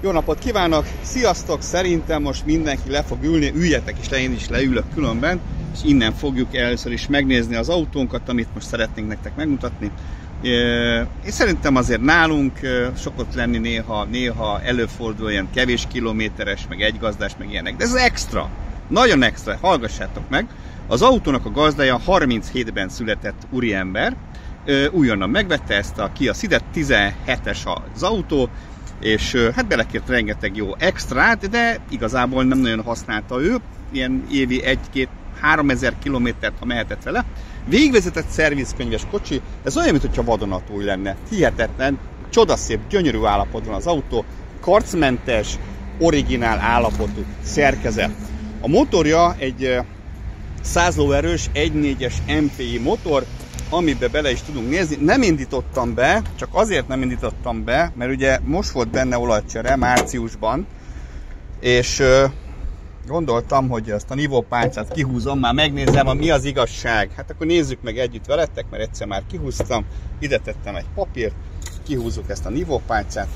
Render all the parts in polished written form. Jó napot kívánok! Sziasztok! Szerintem most mindenki le fog ülni, üljetek is le, én is leülök különben, és innen fogjuk először is megnézni az autónkat, amit most szeretnénk nektek megmutatni. És szerintem azért nálunk szokott lenni néha előfordul ilyen kevés kilométeres, meg egy gazdás, meg ilyenek. De ez extra! Nagyon extra! Hallgassátok meg! Az autónak a gazdája 37-ben született úriember, újonnan megvette ezt a Kia Ceedet, 17-es az autó, és hát belekért rengeteg jó extrát, de igazából nem nagyon használta ő, ilyen évi 1-2-3000 kilométert, ha mehetett vele. Végigvezetett szervizkönyves kocsi, ez olyan, mintha vadonatúj lenne, hihetetlen, csodaszép, gyönyörű állapotban az autó, karcmentes, originál állapotú szerkezet. A motorja egy 100 lóerős 1.4-es MPI motor, amiben bele is tudunk nézni. Nem indítottam be, csak azért nem indítottam be, mert ugye most volt benne olajcsere márciusban, és gondoltam, hogy ezt a nívópálcát kihúzom, már megnézem, mi az igazság. Hát akkor nézzük meg együtt veletek, mert egyszer már kihúztam, ide tettem egy papírt, kihúzzuk ezt a nívópálcát,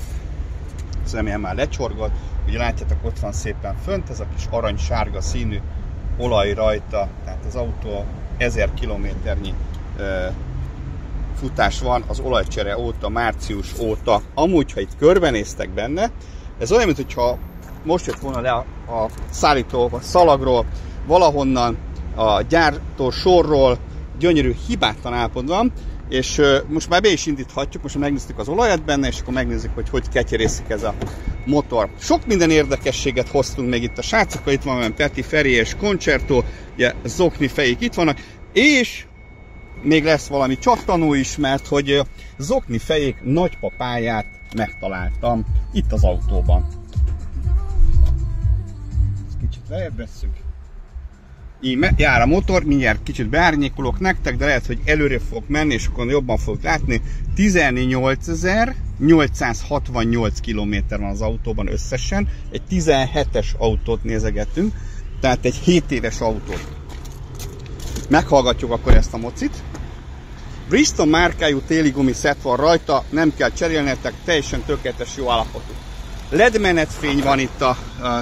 ez remélem már lecsorgott, ugye látjátok, ott van szépen fönt, ez a kis aranysárga színű olaj rajta, tehát az autó 1000 kilométernyi futás van az olajcsere óta, március óta. Amúgy, ha itt körbenéztek benne, ez olyan, mintha most jött volna le a szállító a szalagról, valahonnan a gyártó sorról, gyönyörű, hibátlan állapotban van, és most már be is indíthatjuk, most megnéztük az olajat benne, és akkor megnézzük, hogy ketyerészik ez a motor. Sok minden érdekességet hoztunk meg itt a srácokkal, itt van Peti, Feri és Concerto, ugye zokni fejék itt vannak, és még lesz valami csattanó is, mert hogy zokni fejék nagypapáját megtaláltam itt az autóban. Ezt kicsit lejjebb vesszük. Így jár a motor, mindjárt kicsit beárnyékolok nektek, de lehet, hogy előre fogok menni, és akkor jobban fogok látni. 18.868 kilométer van az autóban összesen. Egy 17-es autót nézegetünk, tehát egy 7 éves autót. Meghallgatjuk akkor ezt a mocit. Risto márkájú téligumi szett van rajta, nem kell cserélnetek, teljesen tökéletes jó állapotú. LED-menetfény van itt a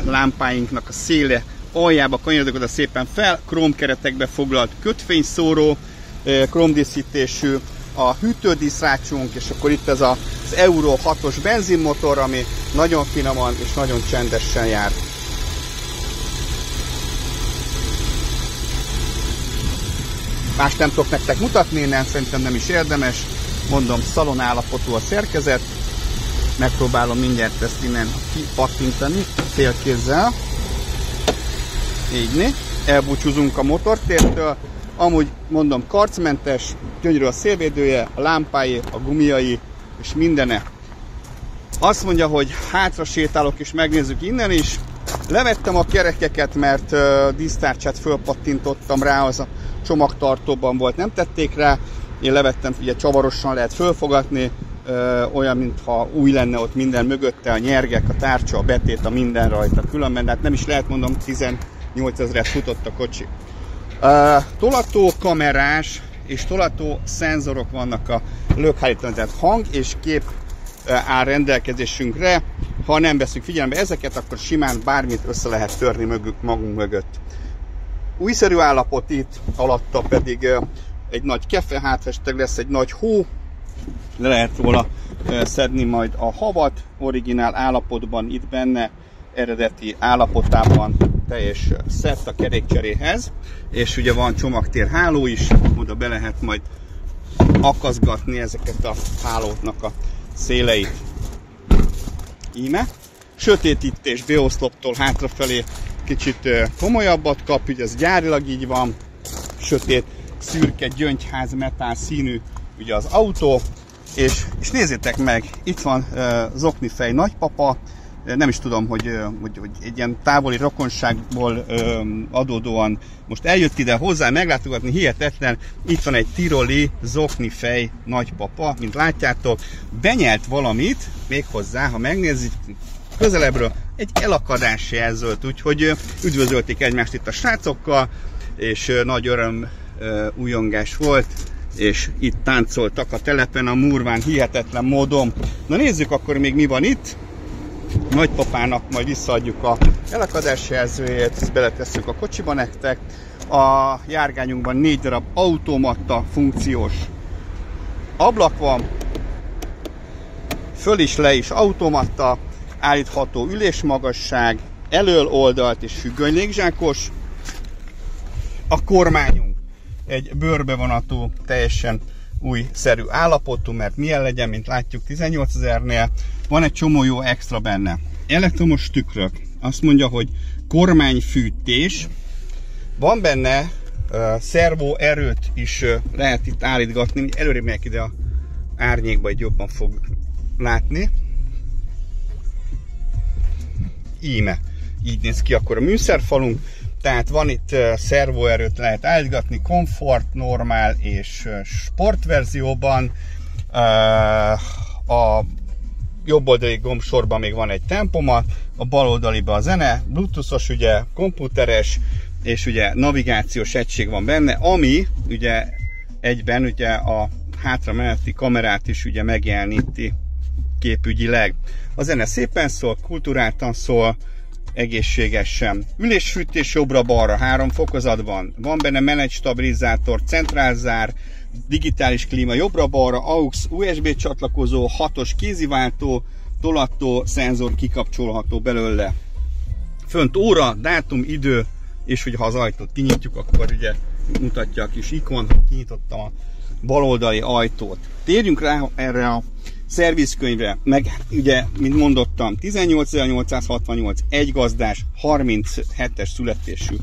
lámpáinknak a széle, aljába kanyarodok oda szépen fel, krómkeretekbe foglalt kötfényszóró, krómdíszítésű a hűtődíszrácsunk, és akkor itt ez az Euro 6-os benzinmotor, ami nagyon finoman és nagyon csendesen jár. Más nem tudok nektek mutatni, nem, szerintem nem is érdemes. Mondom, szalon állapotú a szerkezet. Megpróbálom mindjárt ezt innen kipattintani félkézzel. Így, elbúcsúzunk a motortértől. Amúgy mondom, karcmentes, gyönyörű a szélvédője, a lámpái, a gumiai és mindene. Azt mondja, hogy hátra sétálok és megnézzük innen is. Levettem a kerekeket, mert dísztárcsát fölpattintottam rá, az a csomagtartóban volt, nem tették rá. Én levettem, ugye csavarosan lehet fölfogatni, olyan, mintha új lenne ott minden mögötte, a nyergek, a tárcsa, a betét, a minden rajta különben, de hát nem is lehet, mondom, 18.000-re futott a kocsi. Tolató kamerás és tolató szenzorok vannak a lökhárítón, tehát hang és kép áll rendelkezésünkre. Ha nem veszünk figyelembe ezeket, akkor simán bármit össze lehet törni magunk mögött. Újszerű állapot itt, alatta pedig egy nagy kefe, hátfesteg lesz egy nagy hó, le lehet róla szedni majd a havat, originál állapotban itt benne, eredeti állapotában teljes szett a kerékcseréhez, és ugye van csomagtérháló is, oda be lehet majd akaszgatni ezeket a hálótnak a széleit. Íme, sötétítés B-oszloptól hátrafelé kicsit komolyabbat kap, ugye ez gyárilag így van, sötét, szürke, gyöngyház, metál színű ugye az autó, és nézzétek meg, itt van zoknifej nagypapa, nem is tudom, hogy egy ilyen távoli rokonságból adódóan most eljött ide hozzá meglátogatni, hihetetlen, itt van egy tiroli zoknifej nagypapa, mint látjátok, benyelt valamit, méghozzá, ha megnézzük közelebbről, egy elakadás jelzőt, úgyhogy üdvözölték egymást itt a srácokkal, és nagy öröm újongás volt, és itt táncoltak a telepen a murván hihetetlen módon. Na nézzük akkor még mi van itt. nagypapának majd visszaadjuk a elakadás jelzőjét, ezt beletesszük a kocsiba nektek. A járgányunkban 4 darab automata funkciós ablak van, föl is, le is automata, állítható ülésmagasság, elől, oldalt és függöny légzsákos. A kormányunk egy bőrbevonatú, teljesen újszerű állapotú, mert milyen legyen, mint látjuk 18 000-nél. Van egy csomó jó extra benne. Elektromos tükrök, azt mondja, hogy kormányfűtés. Van benne szervó erőt is lehet itt állítgatni. Előrébb megyek ide a árnyékba, így jobban fog látni. Íme, így néz ki akkor a műszerfalunk. Tehát van itt szervoerőt lehet állítgatni, komfort, normál és sportverzióban. A jobb oldali gombsorban még van egy tempomat, a bal oldaliban a zene, bluetoothos, ugye komputeres, és ugye navigációs egység van benne, ami ugye egyben ugye a hátrameneti kamerát is ugye megjeleníti képügyileg. A zene szépen szól, kulturáltan szól, egészségesen. Ülésfűtés jobbra-balra 3 fokozatban. Van benne menedzs stabilizátor, centrálzár, digitális klíma jobbra-balra, AUX, USB csatlakozó, 6-os kéziváltó, tolattó, szenzor kikapcsolható belőle. Fönt óra, dátum, idő, és hogyha az ajtót kinyitjuk, akkor ugye mutatja a kis ikon, hogy kinyitottam a baloldali ajtót. Térjünk rá erre a szervizkönyvre, meg ugye, mint mondottam, 18.868, egy gazdás, 37-es születésű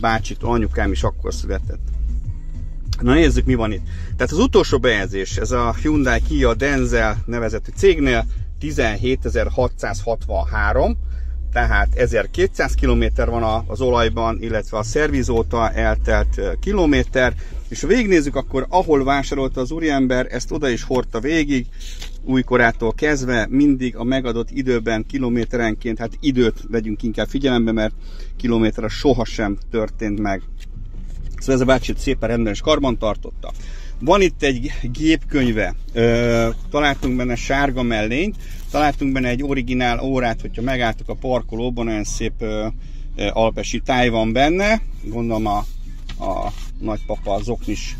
bácsitól, anyukám is akkor született. Na nézzük, mi van itt. Tehát az utolsó bejelzés, ez a Hyundai Kia Denzel nevezetű cégnél 17.663, tehát 1200 km van az olajban, illetve a szerviz óta eltelt kilométer, és ha végignézzük, akkor ahol vásárolta az úriember, ezt oda is hordta végig, újkorától kezdve, mindig a megadott időben, kilométerenként, hát időt vegyünk inkább figyelembe, mert kilométerre sohasem történt meg. Szóval ez a bácsit szépen rendben és karban tartotta. Van itt egy gépkönyve, találtunk benne sárga mellényt, találtunk benne egy originál órát, hogyha megálltuk a parkolóban, olyan szép alpesi táj van benne, gondolom a nagypapa, az oknis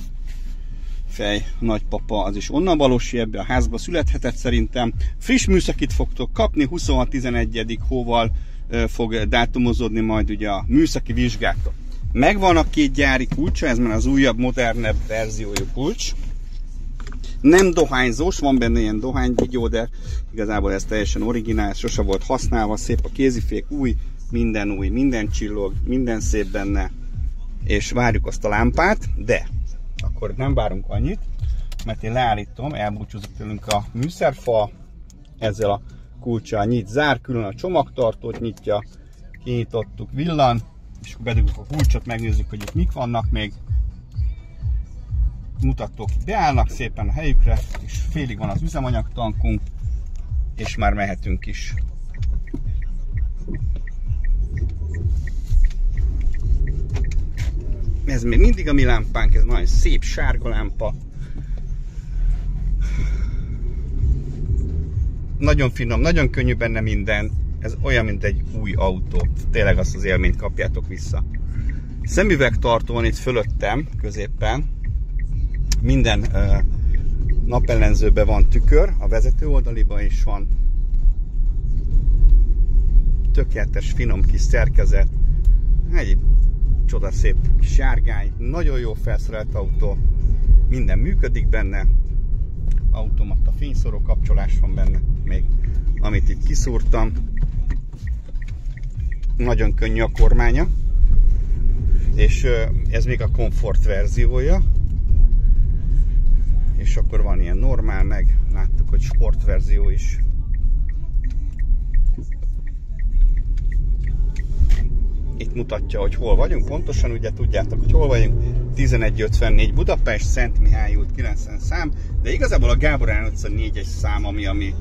fej nagypapa, az is onnan valósi, ebbe a házba születhetett szerintem. Friss műszakit fogtok kapni, 26.11. hóval fog dátumozódni majd ugye a műszaki vizsgátok. Megvan a 2 gyári kulcsa, ez már az újabb, modernebb verziójú kulcs. Nem dohányzós, van benne ilyen dohányvigyó, de igazából ez teljesen originál, sose volt használva, szép a kézifék, új, minden csillog, minden szép benne. És várjuk azt a lámpát, de akkor nem várunk annyit, mert én leállítom, elbúcsúzik tőlünk a műszerfa, ezzel a kulcsa nyit-zár, külön a csomagtartót nyitja, kinyitottuk, villan, és akkor bedugjuk a kulcsot, megnézzük, hogy itt mik vannak még. Mutatók beállnak szépen a helyükre, és félig van az üzemanyagtankunk, és már mehetünk is. Ez még mindig a mi lámpánk, ez nagyon szép sárga lámpa. Nagyon finom, nagyon könnyű benne minden. Ez olyan, mint egy új autó. Tényleg azt az élményt kapjátok vissza. Szemüvegtartó van itt fölöttem, középpen. Minden napellenzőben van tükör, a vezető oldaliban is van. Tökéletes, finom kis szerkezet. Egy csodaszép kis járgány, nagyon jó felszerelt autó, minden működik benne, automata fényszóró kapcsolás van benne még, amit itt kiszúrtam. Nagyon könnyű a kormánya, és ez még a komfort verziója, és akkor van ilyen normál, meg láttuk, hogy sport verzió is. Itt mutatja, hogy hol vagyunk, pontosan ugye tudjátok, hogy hol vagyunk, 1154 Budapest, Szentmihályi út 90 szám, de igazából a Gáborán utca 4-es szám, ami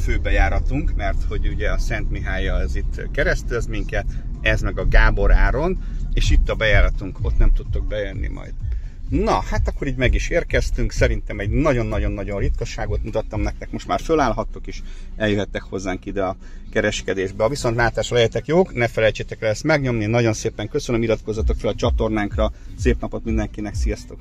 főbejáratunk, mert hogy ugye a Szentmihálya ez itt keresztül minket, ez meg a Gábor áron, és itt a bejáratunk, ott nem tudtok bejönni majd. Na, hát akkor így meg is érkeztünk, szerintem egy nagyon-nagyon-nagyon ritkaságot mutattam nektek, most már fölállhattok és eljöhettek hozzánk ide a kereskedésbe. A viszontlátásra legyetek jók, ne felejtsétek el ezt megnyomni, nagyon szépen köszönöm, iratkozzatok fel a csatornánkra, szép napot mindenkinek, sziasztok!